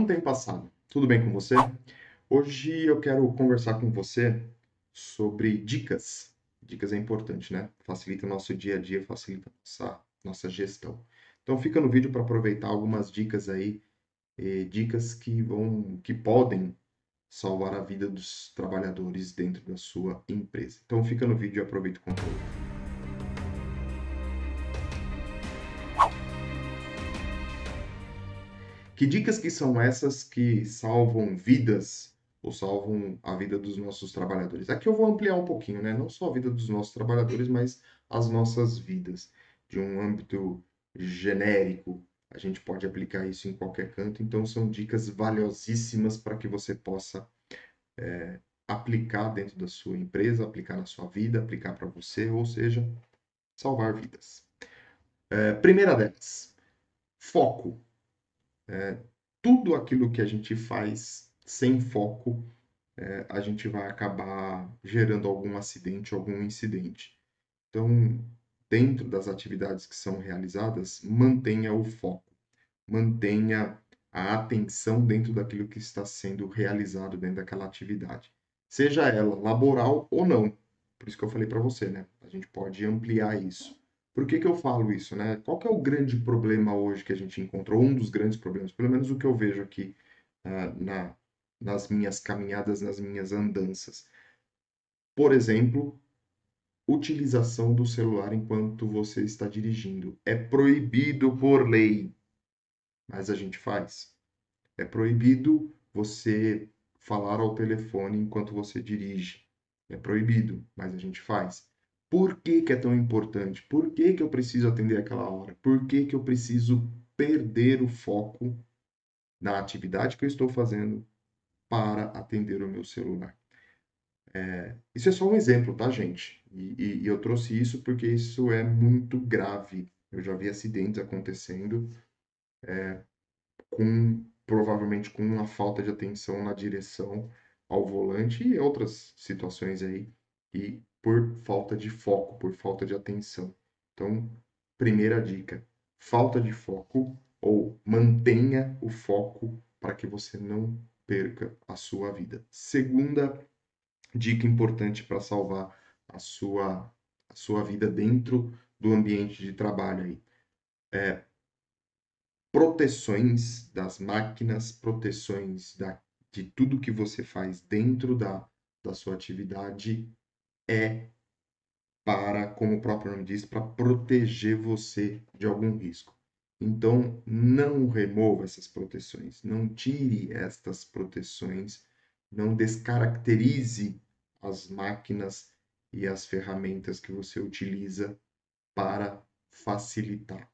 não tem passado. Tudo bem com você? Hoje eu quero conversar com você sobre dicas. Dicas é importante, né? Facilita o nosso dia a dia, facilita nossa gestão. Então fica no vídeo para aproveitar algumas dicas aí, dicas que podem salvar a vida dos trabalhadores dentro da sua empresa. Então fica no vídeo e aproveita o conteúdo. Que dicas que são essas que salvam vidas ou salvam a vida dos nossos trabalhadores? Aqui eu vou ampliar um pouquinho, né? Não só a vida dos nossos trabalhadores, mas as nossas vidas. De um âmbito genérico, a gente pode aplicar isso em qualquer canto. Então, são dicas valiosíssimas para que você possa aplicar dentro da sua empresa, aplicar na sua vida, aplicar para você, ou seja, salvar vidas. Primeira delas, foco. Tudo aquilo que a gente faz sem foco, a gente vai acabar gerando algum acidente, algum incidente. Então, dentro das atividades que são realizadas, mantenha o foco, mantenha a atenção dentro daquilo que está sendo realizado dentro daquela atividade, seja ela laboral ou não. Por isso que eu falei para você, né? A gente pode ampliar isso. Por que que eu falo isso, né? Qual que é o grande problema hoje que a gente encontrou? Um dos grandes problemas, pelo menos o que eu vejo aqui nas minhas caminhadas, nas minhas andanças. Por exemplo, utilização do celular enquanto você está dirigindo. É proibido por lei, mas a gente faz. É proibido você falar ao telefone enquanto você dirige. É proibido, mas a gente faz. Por que que é tão importante? Por que que eu preciso atender aquela hora? Por que que eu preciso perder o foco na atividade que eu estou fazendo para atender o meu celular? Isso é só um exemplo, tá, gente? E eu trouxe isso porque isso é muito grave. Eu já vi acidentes acontecendo provavelmente com uma falta de atenção na direção ao volante e outras situações aí que por falta de foco, por falta de atenção. Então, primeira dica, falta de foco ou mantenha o foco para que você não perca a sua vida. Segunda dica importante para salvar a sua vida dentro do ambiente de trabalho aí, proteções das máquinas, proteções de tudo que você faz dentro da sua atividade. Como o próprio nome diz, para proteger você de algum risco. Então, não remova essas proteções, não tire estas proteções, não descaracterize as máquinas e as ferramentas que você utiliza para facilitar.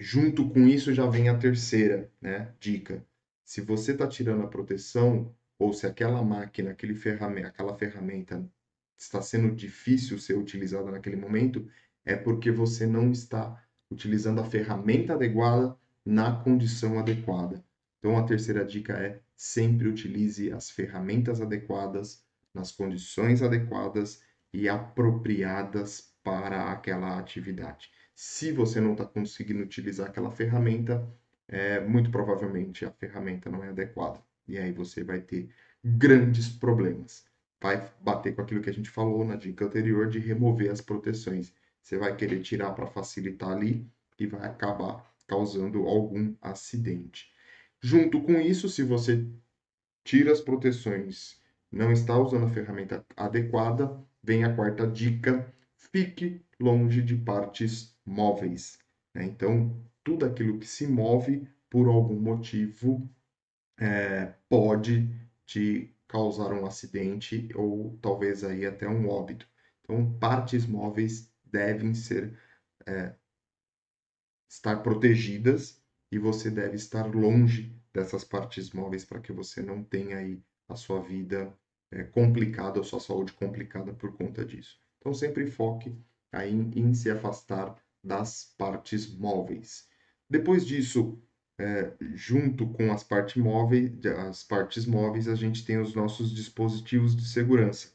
Junto com isso já vem a terceira, né, dica. Se você está tirando a proteção, ou se aquela máquina, aquela ferramenta está sendo difícil ser utilizada naquele momento, é porque você não está utilizando a ferramenta adequada na condição adequada. Então, a terceira dica é sempre utilize as ferramentas adequadas, nas condições adequadas e apropriadas para aquela atividade. Se você não está conseguindo utilizar aquela ferramenta, muito provavelmente a ferramenta não é adequada. E aí você vai ter grandes problemas. Vai bater com aquilo que a gente falou na dica anterior de remover as proteções. Você vai querer tirar para facilitar ali e vai acabar causando algum acidente. Junto com isso, se você tira as proteções, não está usando a ferramenta adequada, vem a quarta dica, fique longe de partes móveis, né? Então, tudo aquilo que se move por algum motivo pode te causar um acidente ou talvez aí até um óbito. Então, partes móveis devem estar protegidas e você deve estar longe dessas partes móveis para que você não tenha aí a sua vida complicada, a sua saúde complicada por conta disso. Então, sempre foque aí em se afastar das partes móveis. Depois disso, junto com as partes móveis, a gente tem os nossos dispositivos de segurança.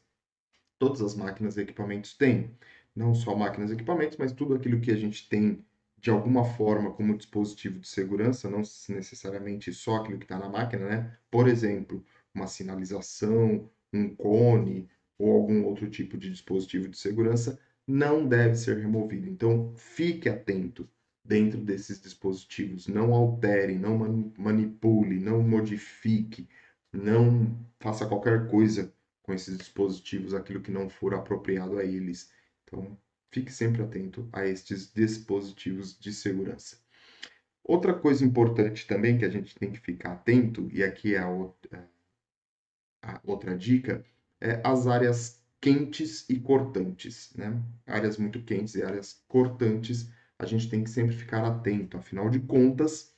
Todas as máquinas e equipamentos têm. Não só máquinas e equipamentos, mas tudo aquilo que a gente tem de alguma forma como dispositivo de segurança, não necessariamente só aquilo que está na máquina, né? Por exemplo, uma sinalização, um cone ou algum outro tipo de dispositivo de segurança, não deve ser removido. Então, fique atento dentro desses dispositivos. Não altere, não manipule, não modifique, não faça qualquer coisa com esses dispositivos, aquilo que não for apropriado a eles. Então, fique sempre atento a estes dispositivos de segurança. Outra coisa importante também que a gente tem que ficar atento, e aqui é a outra dica, é as áreas quentes e cortantes, né? Áreas muito quentes e áreas cortantes, a gente tem que sempre ficar atento. Afinal de contas,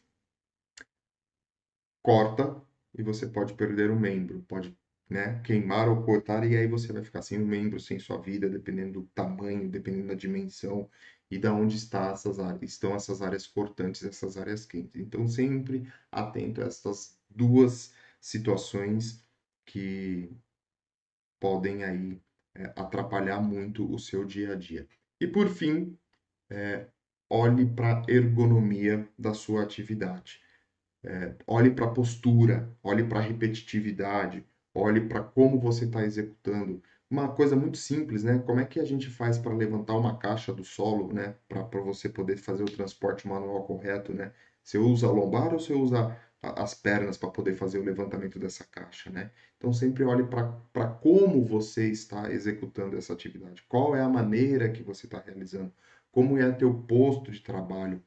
corta e você pode perder um membro, pode, né, queimar ou cortar, e aí você vai ficar sem um membro, sem sua vida, dependendo do tamanho, dependendo da dimensão e da onde estão essas áreas cortantes, essas áreas quentes. Então, sempre atento a essas duas situações que podem aí atrapalhar muito o seu dia a dia. E por fim, olhe para a ergonomia da sua atividade. Olhe para a postura, olhe para a repetitividade, olhe para como você está executando. Uma coisa muito simples, né? Como é que a gente faz para levantar uma caixa do solo, né? Para você poder fazer o transporte manual correto, né? Você usa a lombar ou você usa as pernas para poder fazer o levantamento dessa caixa, né? Então, sempre olhe para como você está executando essa atividade. Qual é a maneira que você está realizando? Como é teu posto de trabalho,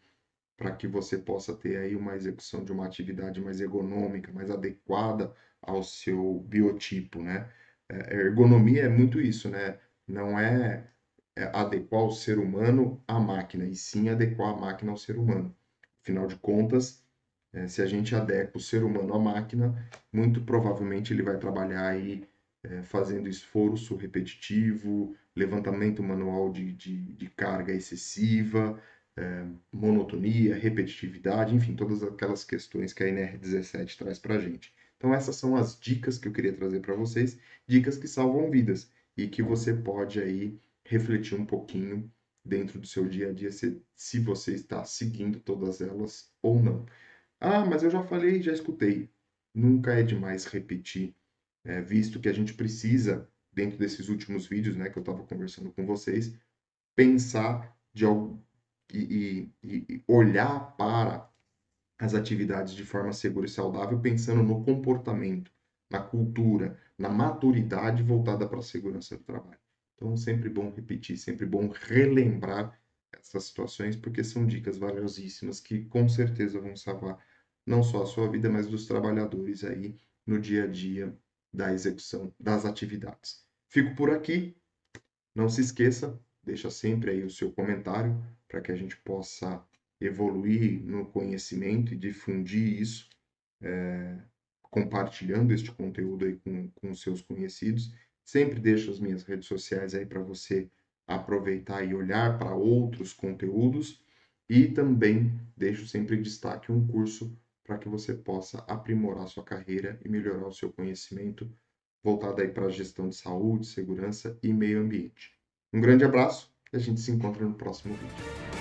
para que você possa ter aí uma execução de uma atividade mais ergonômica, mais adequada ao seu biotipo, né? A ergonomia é muito isso, né? Não é adequar o ser humano à máquina, e sim adequar a máquina ao ser humano. Afinal de contas, se a gente adequa o ser humano à máquina, muito provavelmente ele vai trabalhar aí fazendo esforço repetitivo, levantamento manual de carga excessiva, monotonia, repetitividade, enfim, todas aquelas questões que a NR17 traz para a gente. Então, essas são as dicas que eu queria trazer para vocês, dicas que salvam vidas e que você pode aí refletir um pouquinho dentro do seu dia a dia, se você está seguindo todas elas ou não. Ah, mas eu já falei, já escutei. Nunca é demais repetir, visto que a gente precisa, dentro desses últimos vídeos, né, que eu estava conversando com vocês, pensar e olhar para as atividades de forma segura e saudável, pensando no comportamento, na cultura, na maturidade voltada para a segurança do trabalho. Então, sempre bom repetir, sempre bom relembrar essas situações, porque são dicas valiosíssimas que com certeza vão salvar não só a sua vida, mas dos trabalhadores aí no dia a dia da execução das atividades. Fico por aqui. Não se esqueça, deixa sempre aí o seu comentário para que a gente possa evoluir no conhecimento e difundir isso, compartilhando este conteúdo aí com seus conhecidos. Sempre deixo as minhas redes sociais aí para você aproveitar e olhar para outros conteúdos, e também deixo sempre em destaque um curso para que você possa aprimorar sua carreira e melhorar o seu conhecimento voltado aí para a gestão de saúde, segurança e meio ambiente. Um grande abraço e a gente se encontra no próximo vídeo.